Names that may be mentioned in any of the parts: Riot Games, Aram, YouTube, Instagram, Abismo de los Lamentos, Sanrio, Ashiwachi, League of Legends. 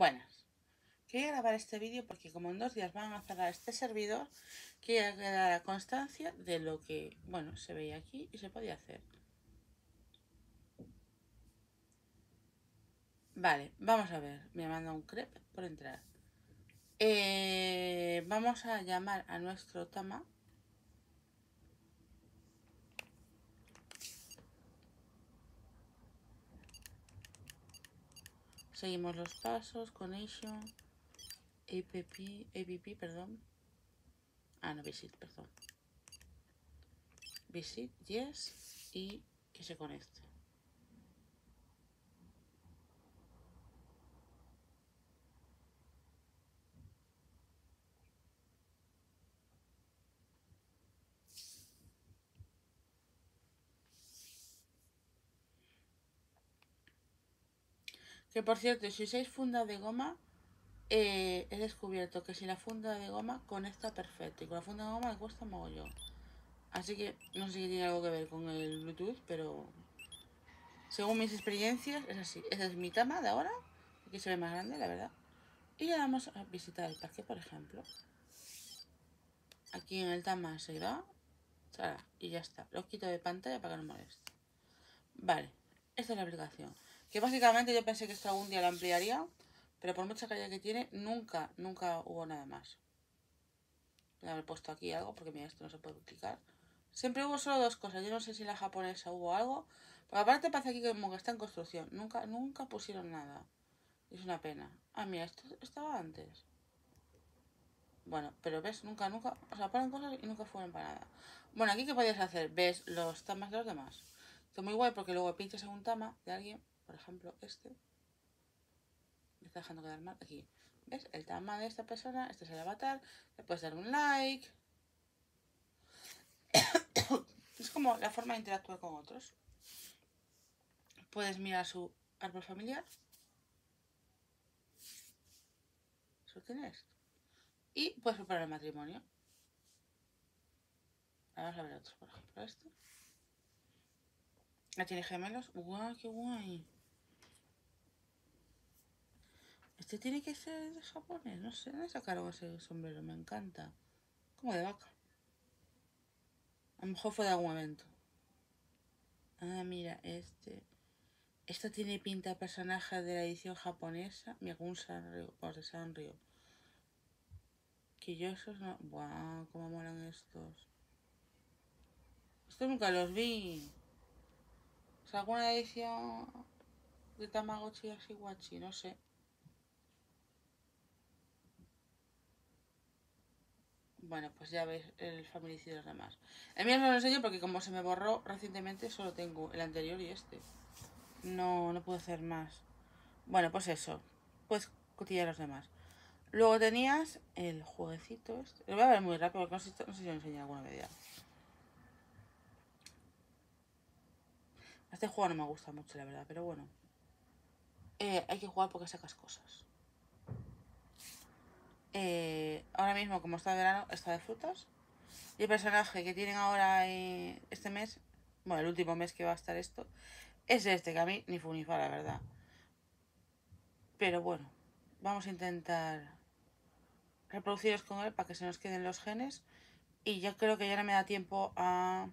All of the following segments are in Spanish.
Buenas, quería grabar este vídeo porque como en 2 días van a cerrar este servidor, quería que dara constancia de lo que, bueno, se veía aquí y se podía hacer. Vale, vamos a ver, me manda un crepe por entrar. Vamos a llamar a nuestro Tama. Seguimos los pasos, connection, visit, yes, y que se conecte. Que por cierto, si usáis funda de goma, he descubierto que si la funda de goma conecta perfecto. Y con la funda de goma me cuesta mogollón. Así que no sé si tiene algo que ver con el Bluetooth, pero según mis experiencias es así. Esa es mi Tama de ahora. Aquí se ve más grande, la verdad. Y le damos a visitar el parque, por ejemplo. Aquí en el Tama se irá. Y ya está. Lo quito de pantalla para que no moleste. Vale. Esta es la aplicación. Que básicamente yo pensé que esto algún día lo ampliaría, pero por mucha calidad que tiene, nunca hubo nada más. Voy a haber puesto aquí algo, porque mira, esto no se puede duplicar. Siempre hubo solo 2 cosas, yo no sé si en la japonesa hubo algo, pero aparte parece aquí como que está en construcción, nunca pusieron nada. Es una pena. Ah, mira, esto estaba antes. Bueno, pero ves, nunca, o sea, ponen cosas y nunca fueron para nada. Bueno, aquí ¿qué podías hacer? Ves los tamas de los demás. Esto es muy guay porque luego pinchas en un tama de alguien. Por ejemplo, este. Me está dejando quedar mal. Aquí. ¿Ves? El tama de esta persona. Este es el avatar. Le puedes dar un like. Es como la forma de interactuar con otros. Puedes mirar su árbol familiar. ¿Eso quién es? Y puedes preparar el matrimonio. Vamos a ver otros. Por ejemplo, este. ¿La tiene gemelos? ¡Guau, qué guay! Este tiene que ser de japonés. No sé, ¿dónde sacaron ese sombrero? Me encanta. Como de vaca. A lo mejor fue de algún evento. Ah, mira, este. Esto tiene pinta de personaje de la edición japonesa. Mira, con un Sanrio. O de Sanrio. Que yo esos no... ¡Guau, cómo molan estos! Estos nunca los vi. ¿Alguna edición de Tamagotchi y Ashiwachi? No sé. Bueno, pues ya veis el familicid y los demás. El mío no lo enseño porque como se me borró recientemente, solo tengo el anterior y este. No puedo hacer más. Bueno, pues eso. Puedes cotillar a los demás. Luego tenías el jueguecito este. Lo voy a ver muy rápido porque no sé si lo enseñé alguna vez ya. Este juego no me gusta mucho, la verdad, pero bueno. Hay que jugar porque sacas cosas. Ahora mismo, como está de verano, está de frutas. Y el personaje que tienen ahora este mes, bueno, el último mes que va a estar esto, es este, que a mí ni fu ni fa, la verdad. Pero bueno, vamos a intentar reproduciros con él para que se nos queden los genes. Y yo creo que ya no me da tiempo a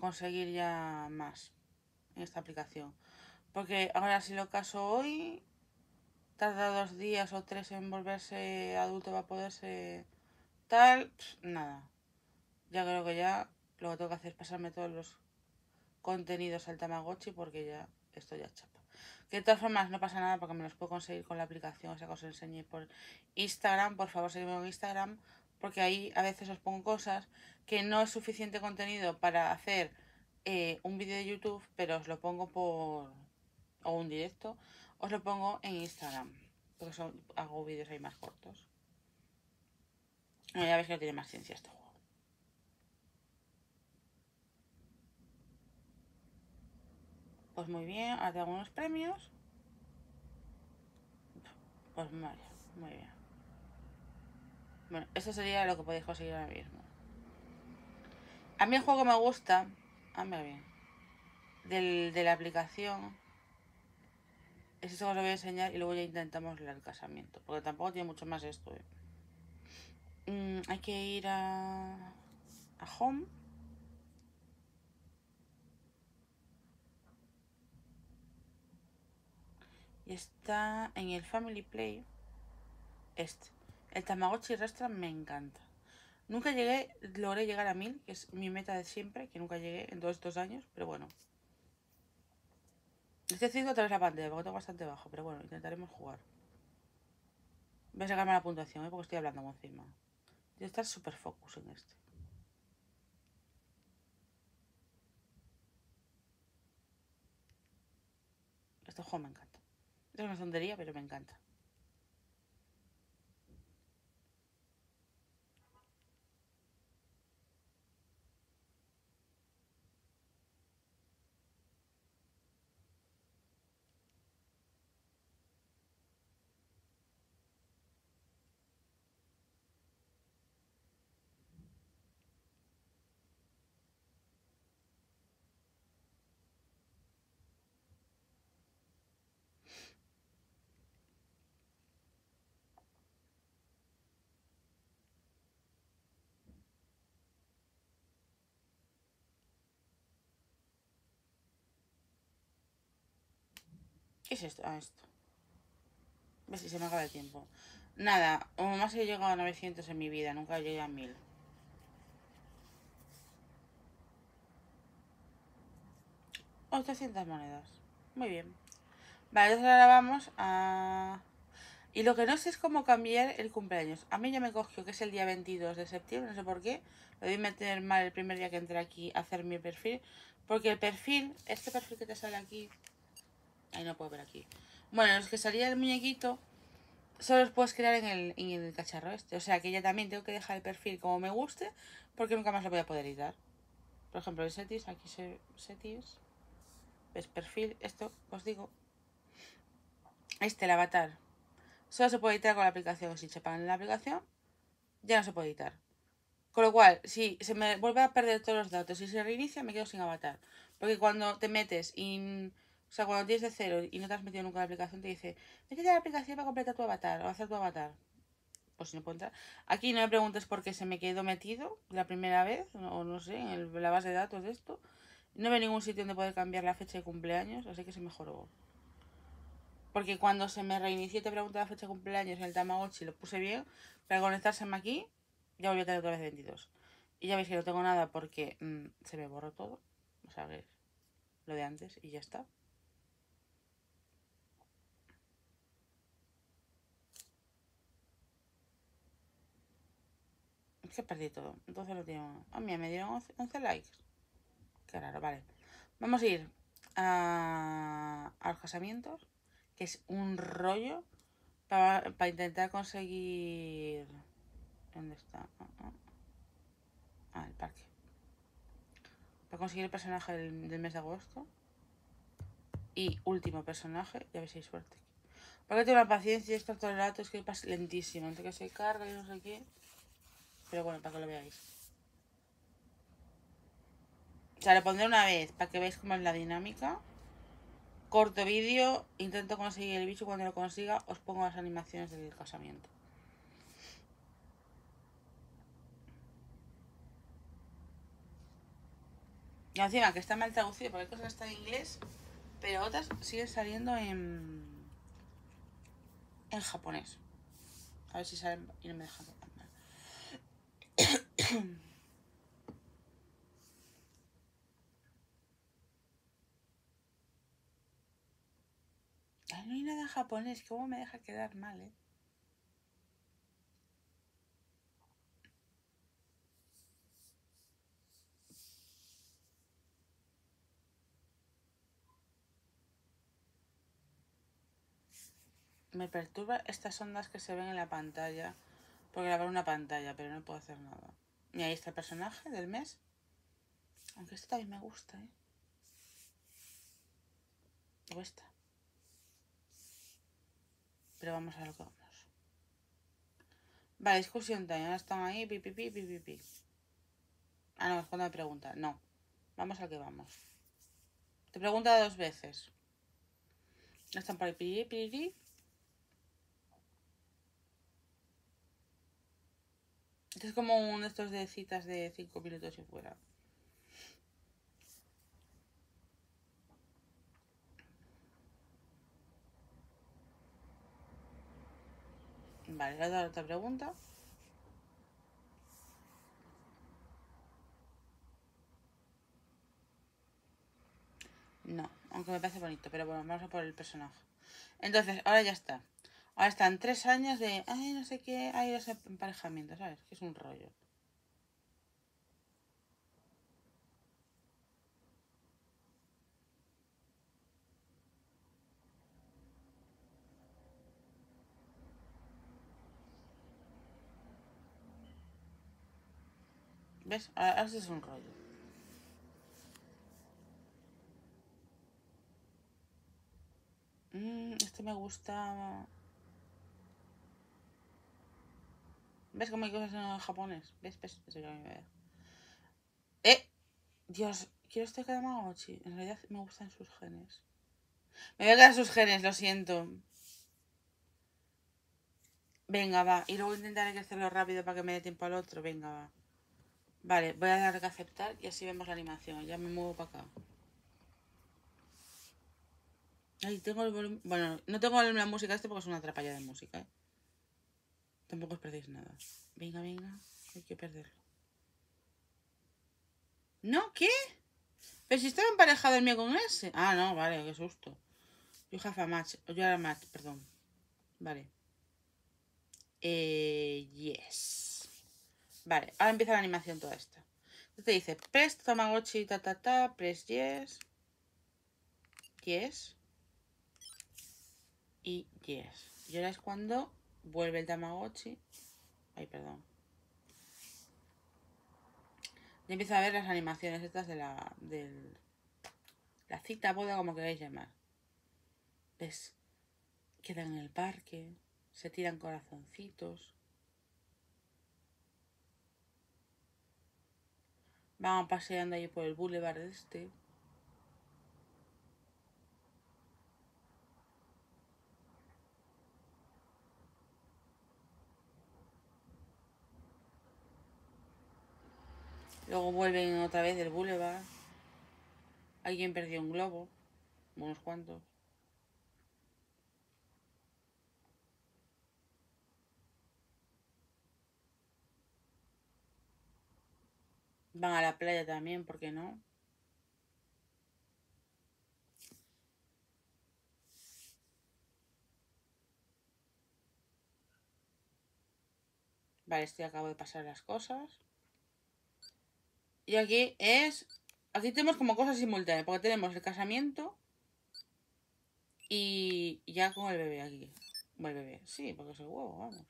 conseguir ya más en esta aplicación, porque ahora si lo caso hoy tarda 2 días o 3 en volverse adulto para poderse tal, nada, ya creo que ya lo que tengo que hacer es pasarme todos los contenidos al Tamagotchi porque ya esto ya chapa, que de todas formas no pasa nada porque me los puedo conseguir con la aplicación, o sea que os enseñé por Instagram, por favor seguidme en Instagram. Porque ahí a veces os pongo cosas que no es suficiente contenido para hacer un vídeo de YouTube, pero os lo pongo o un directo, os lo pongo en Instagram. Porque hago vídeos ahí más cortos. Bueno, ya veis que no tiene más ciencia este juego. Pues muy bien, ahora tengo unos premios. Pues vale, muy bien. Bueno, esto sería lo que podéis conseguir ahora mismo. A mí el juego que me gusta, de la aplicación, Esto os lo voy a enseñar y luego ya intentamos el casamiento. Porque tampoco tiene mucho más esto, ¿eh? Hay que ir a Home. Y está en el Family Play. Este. El Tamagotchi Rastra me encanta. Nunca llegué, logré llegar a 1000, que es mi meta de siempre, que nunca llegué en todos estos años, pero bueno. Estoy haciendo otra vez la pantalla, porque tengo bastante bajo, pero bueno, intentaremos jugar. Voy a sacarme la puntuación, ¿eh? Porque estoy hablando por encima. Debe estar súper focus en este. Este juego me encanta. Es una tontería, pero me encanta. ¿Qué es esto? Ah, esto. A ver si se me acaba el tiempo. Nada, o más he llegado a 900 en mi vida, nunca llegué a 1000. Oh, 300 monedas. Muy bien. Vale, entonces ahora vamos a... Y lo que no sé es cómo cambiar el cumpleaños. A mí ya me cogió que es el día 22 de septiembre, no sé por qué. Lo debí meter mal el primer día que entré aquí a hacer mi perfil. Porque el perfil, este perfil que te sale aquí... Ahí no puedo ver aquí. Bueno, los que salía el muñequito solo los puedes crear en el cacharro este. O sea que ya también tengo que dejar el perfil como me guste, porque nunca más lo voy a poder editar. Por ejemplo, el settings, aquí settings. ¿Ves? Perfil, esto, os digo. Este, el avatar. Solo se puede editar con la aplicación. Si se pagan en la aplicación, ya no se puede editar. Con lo cual, si se me vuelve a perder todos los datos y se reinicia, me quedo sin avatar. Porque cuando te metes y... O sea, cuando tienes de cero y no te has metido nunca en la aplicación, te dice, métete a la aplicación para completar tu avatar o hacer tu avatar. Pues si no puedo entrar. Aquí no me preguntes por qué se me quedó metido la primera vez, o no sé, en la base de datos de esto. No veo ningún sitio donde poder cambiar la fecha de cumpleaños, así que se mejoró. Porque cuando se me reinició te pregunta la fecha de cumpleaños en el Tamagotchi, lo puse bien, para conectárseme aquí, ya volví a tener otra vez 22. Y ya veis que no tengo nada porque se me borró todo. O sea, que lo de antes y ya está. Es que perdí todo, entonces lo tengo. Ah, mira, me dieron 11 likes. Qué raro, vale. Vamos a ir a los casamientos, que es un rollo para intentar conseguir... ¿Dónde está? Ah, el parque. Para conseguir el personaje del mes de agosto. Y último personaje, ya veis si hay suerte. Porque tengo la paciencia, esto todo el rato es que es lentísimo, antes que se carga y no sé qué. Pero bueno, para que lo veáis. O sea, lo pondré una vez para que veáis cómo es la dinámica. Corto vídeo, intento conseguir el bicho. Cuando lo consiga, os pongo las animaciones del casamiento. Y encima que está mal traducido, porque hay cosas que están en inglés, pero otras siguen saliendo en japonés. A ver si salen y no me dejan. Ay, no hay nada en japonés, que cómo me deja quedar mal, ¿eh? Me perturba estas ondas que se ven en la pantalla. Por grabar una pantalla, pero no puedo hacer nada. Y ahí está el personaje del mes. Aunque este también me gusta, ¿eh? O esta. Pero vamos a lo que vamos. Vale, discusión time. Ahora están ahí, pipipi, pipipi. Ah, no, es cuando me pregunta. No. Vamos a lo que vamos. Te pregunta dos veces. Están por ahí, piri. Este es como uno de estos de citas de 5 minutos y fuera. Vale, le voy a dar otra pregunta. No, aunque me parece bonito, pero bueno, vamos a por el personaje. Entonces, ahora ya está. Ahora están 3 años de, ay, no sé qué, ay, los emparejamientos, ¿sabes? Que es un rollo. ¿Ves? Ahora esto es un rollo. Este me gusta. ¿Ves cómo hay cosas en japonés? ¿Ves? ¿Ves? Eso ya me veo. Dios, quiero este Katamagotchi. En realidad me gustan sus genes. Me voy a quedar sus genes, lo siento. Venga, va. Y luego intentaré crecerlo rápido para que me dé tiempo al otro. Venga, va. Vale, voy a dar que aceptar y así vemos la animación. Ya me muevo para acá. Ahí tengo el volumen. Bueno, no tengo la música este porque es una atrapalla de música, ¿eh? Tampoco os perdéis nada. Venga, venga. Hay que perderlo. ¿No? ¿Qué? Pero si estaba emparejado el mío con ese. Ah, no, vale, qué susto. You have a match. You are a match, perdón. Vale. Yes. Vale, ahora empieza la animación toda esta. Entonces dice, press Tamagotchi, press yes. Yes. Y yes. Y ahora es cuando vuelve el Tamagotchi. Ay, perdón. Y empieza a ver las animaciones estas de la cita, boda, como queráis llamar. ¿Ves? Quedan en el parque, se tiran corazoncitos. Van paseando ahí por el boulevard este. Luego vuelven otra vez del boulevard. Alguien perdió un globo. Unos cuantos. Van a la playa también, ¿por qué no? Vale, estoy acabo de pasar las cosas. Y aquí es... Aquí tenemos como cosas simultáneas, porque tenemos el casamiento y ya con el bebé aquí. Bueno, el bebé, sí, porque es el huevo, vamos.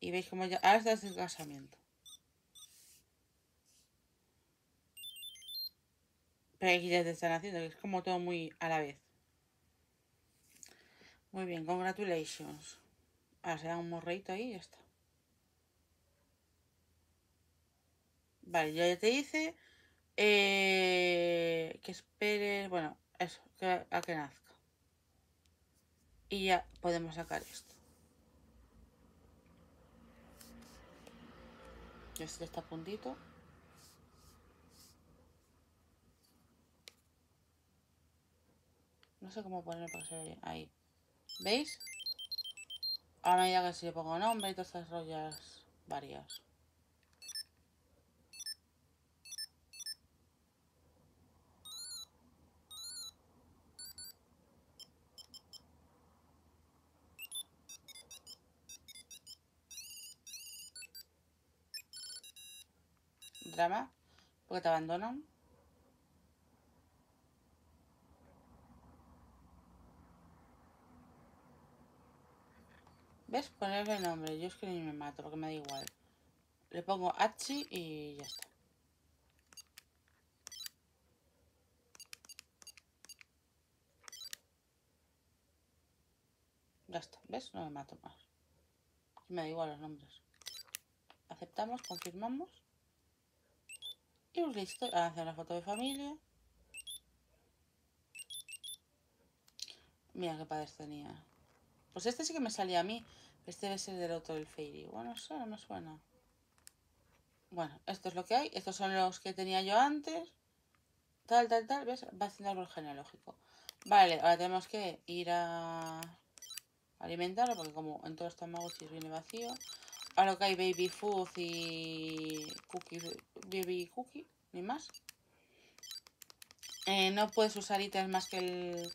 Y veis como ya... Ahora está el casamiento. Pero aquí ya te están haciendo, que es como todo muy a la vez. Muy bien, congratulations. Ahora se da un morreito ahí y ya está. Vale, ya te dice... que esperes... Bueno, eso, a que nazca. Y ya podemos sacar esto. Este está a puntito. No sé cómo ponerlo para que se vea bien. Ahí. ¿Veis? A medida que si le pongo nombre y todas estas rollas varias. Drama, porque te abandonan. ¿Ves? Ponerle el nombre. Yo es que ni me mato porque me da igual. Le pongo Hachi y ya está. Ya está. ¿Ves? No me mato más. Me da igual los nombres. Aceptamos, confirmamos. Listo, ahora hacer la foto de familia Mira qué padres tenía. Pues este sí que me salía a mí. Este debe ser del otro, el Fairy. Bueno, eso no me suena. Bueno, esto es lo que hay. Estos son los que tenía yo antes. Tal, tal, tal. ¿Ves? Va haciendo árbol genealógico. Vale, ahora tenemos que ir a alimentarlo, porque como en todos los tamagotchis viene vacío. Ahora que hay baby food y cookie, baby cookie, ni más. No puedes usar ítems más que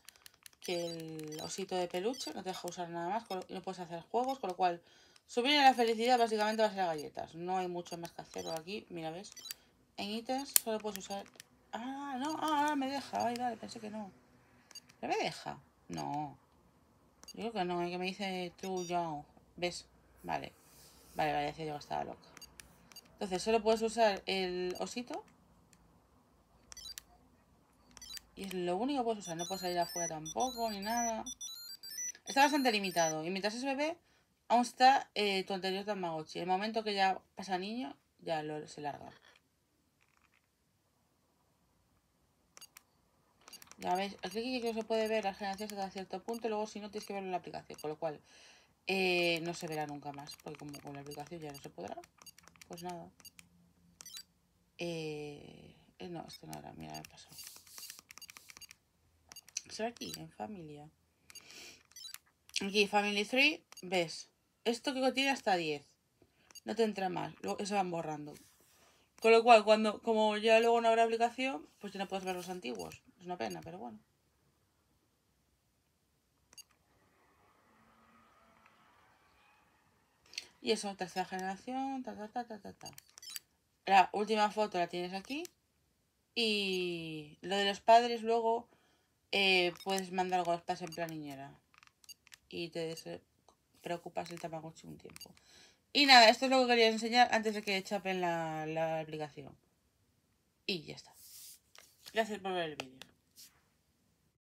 el osito de peluche, no te deja usar nada más, no puedes hacer juegos, con lo cual subir a la felicidad básicamente va a ser a galletas. No hay mucho más que hacer aquí, mira, ¿ves? En ítems solo puedes usar... Ah, no, ahora me deja, ay, vale, pensé que no. ¿No me deja? No. Yo creo que no, es que me dice too young. ¿Ves? Vale. Vale, vale, decía yo que estaba loca. Entonces, solo puedes usar el osito. Y es lo único que puedes usar. No puedes salir afuera tampoco, ni nada. Está bastante limitado. Y mientras es bebé, aún está tu anterior Tamagotchi. El momento que ya pasa niño, ya se larga. Ya veis, aquí que se puede ver las generaciones hasta cierto punto, y luego si no tienes que verlo en la aplicación, con lo cual no se verá nunca más, porque como con la aplicación ya no se podrá, pues nada. No, esto no era, mira, me pasó. Será aquí, en familia. Aquí, Family 3, ves, esto que contiene hasta 10, no te entra más, luego se van borrando. Con lo cual, como ya luego no habrá aplicación, pues ya no puedes ver los antiguos. Es una pena, pero bueno. Y eso, tercera generación, ta, ta, ta, ta, ta, ta. La última foto la tienes aquí. Y lo de los padres luego puedes mandar algo a los padres en plan niñera. Y te preocupas el Tamagotchi un tiempo. Y nada, esto es lo que quería enseñar antes de que chapen la aplicación. Y ya está. Gracias por ver el vídeo.